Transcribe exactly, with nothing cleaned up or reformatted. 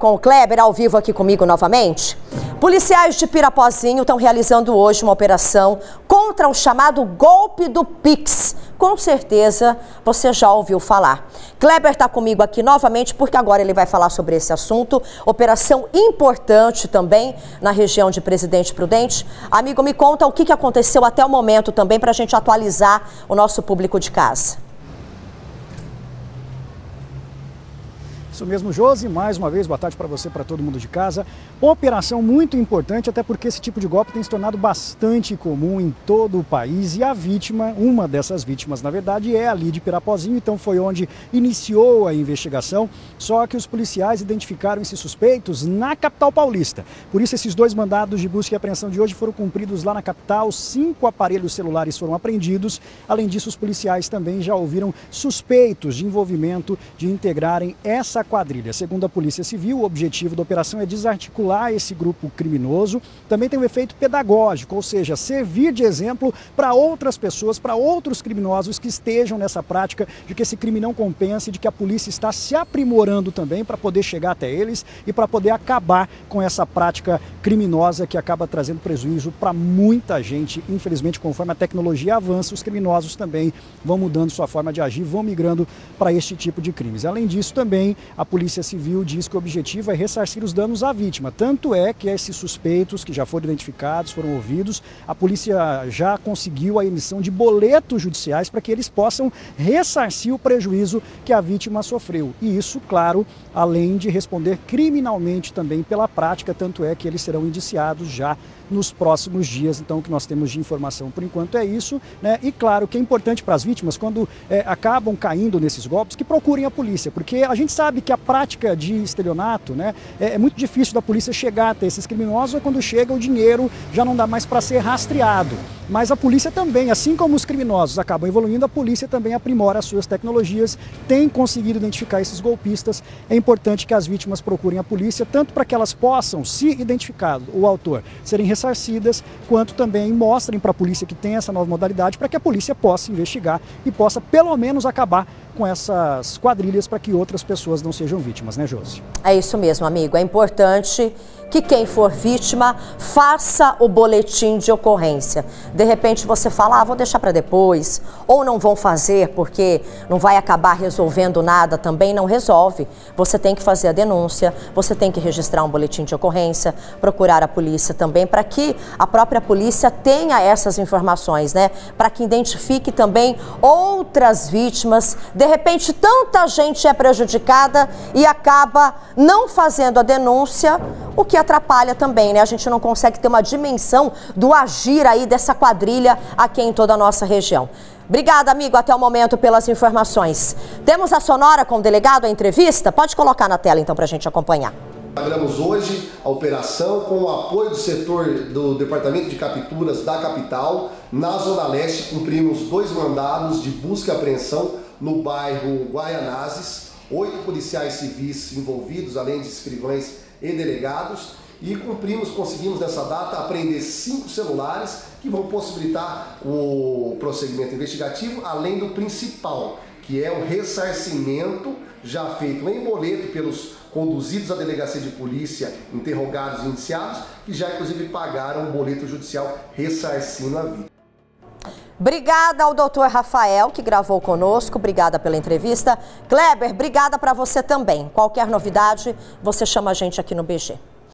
Com o Kleber, ao vivo aqui comigo novamente. Policiais de Pirapozinho estão realizando hoje uma operação contra o chamado golpe do Pix. Com certeza você já ouviu falar. Kleber está comigo aqui novamente porque agora ele vai falar sobre esse assunto. Operação importante também na região de Presidente Prudente. Amigo, me conta o que aconteceu até o momento também para a gente atualizar o nosso público de casa. Isso mesmo, Josi. Mais uma vez, boa tarde para você, para todo mundo de casa. Operação muito importante, até porque esse tipo de golpe tem se tornado bastante comum em todo o país. E a vítima, uma dessas vítimas, na verdade, é ali de Pirapozinho. Então foi onde iniciou a investigação. Só que os policiais identificaram esses suspeitos na capital paulista. Por isso, esses dois mandados de busca e apreensão de hoje foram cumpridos lá na capital. Cinco aparelhos celulares foram apreendidos. Além disso, os policiais também já ouviram suspeitos de envolvimento, de integrarem essa quadrilha. Segundo a Polícia Civil, o objetivo da operação é desarticular esse grupo criminoso. Também tem um efeito pedagógico, ou seja, servir de exemplo para outras pessoas, para outros criminosos que estejam nessa prática, de que esse crime não compensa, de que a polícia está se aprimorando também para poder chegar até eles e para poder acabar com essa prática criminosa que acaba trazendo prejuízo para muita gente. Infelizmente, conforme a tecnologia avança, os criminosos também vão mudando sua forma de agir, vão migrando para este tipo de crimes. Além disso, também a Polícia Civil diz que o objetivo é ressarcir os danos à vítima. Tanto é que esses suspeitos que já foram identificados, foram ouvidos, a polícia já conseguiu a emissão de boletos judiciais para que eles possam ressarcir o prejuízo que a vítima sofreu. E isso, claro, além de responder criminalmente também pela prática, tanto é que eles serão indiciados já nos próximos dias. Então, o que nós temos de informação por enquanto é isso, né? E claro que é importante para as vítimas, quando é, acabam caindo nesses golpes, que procurem a polícia, porque a gente sabe que a prática de estelionato, né, é, é muito difícil da polícia chegar até esses criminosos, quando chega o dinheiro já não dá mais para ser rastreado. Mas a polícia também, assim como os criminosos acabam evoluindo, a polícia também aprimora as suas tecnologias, tem conseguido identificar esses golpistas. É importante que as vítimas procurem a polícia, tanto para que elas possam, se identificar o autor, serem ressarcidas, quanto também mostrem para a polícia que tem essa nova modalidade, para que a polícia possa investigar e possa pelo menos acabar com essas quadrilhas, para que outras pessoas não sejam vítimas, né, Josi? É isso mesmo, amigo. É importante que quem for vítima faça o boletim de ocorrência. De repente você fala, ah, vou deixar para depois, ou não vão fazer porque não vai acabar resolvendo nada, também não resolve. Você tem que fazer a denúncia, você tem que registrar um boletim de ocorrência, procurar a polícia também, para que a própria polícia tenha essas informações, né? Para que identifique também outras vítimas. De repente, tanta gente é prejudicada e acaba não fazendo a denúncia, o que atrapalha também, né? A gente não consegue ter uma dimensão do agir aí dessa quadrilha aqui em toda a nossa região. Obrigada, amigo, até o momento pelas informações. Temos a sonora com o delegado, a entrevista? Pode colocar na tela, então, para a gente acompanhar. Inauguramos hoje a operação com o apoio do setor do Departamento de Capturas da capital. Na Zona Leste, cumprimos dois mandados de busca e apreensão no bairro Guaianazes. Oito policiais civis envolvidos, além de escrivães e delegados. E cumprimos, conseguimos nessa data apreender cinco celulares que vão possibilitar o prosseguimento investigativo, além do principal, que é o ressarcimento já feito em boleto pelos conduzidos à delegacia de polícia, interrogados e indiciados, que já inclusive pagaram o boleto judicial ressarcindo a vítima. Obrigada ao doutor Rafael, que gravou conosco. Obrigada pela entrevista. Kleber, obrigada para você também. Qualquer novidade, você chama a gente aqui no B G.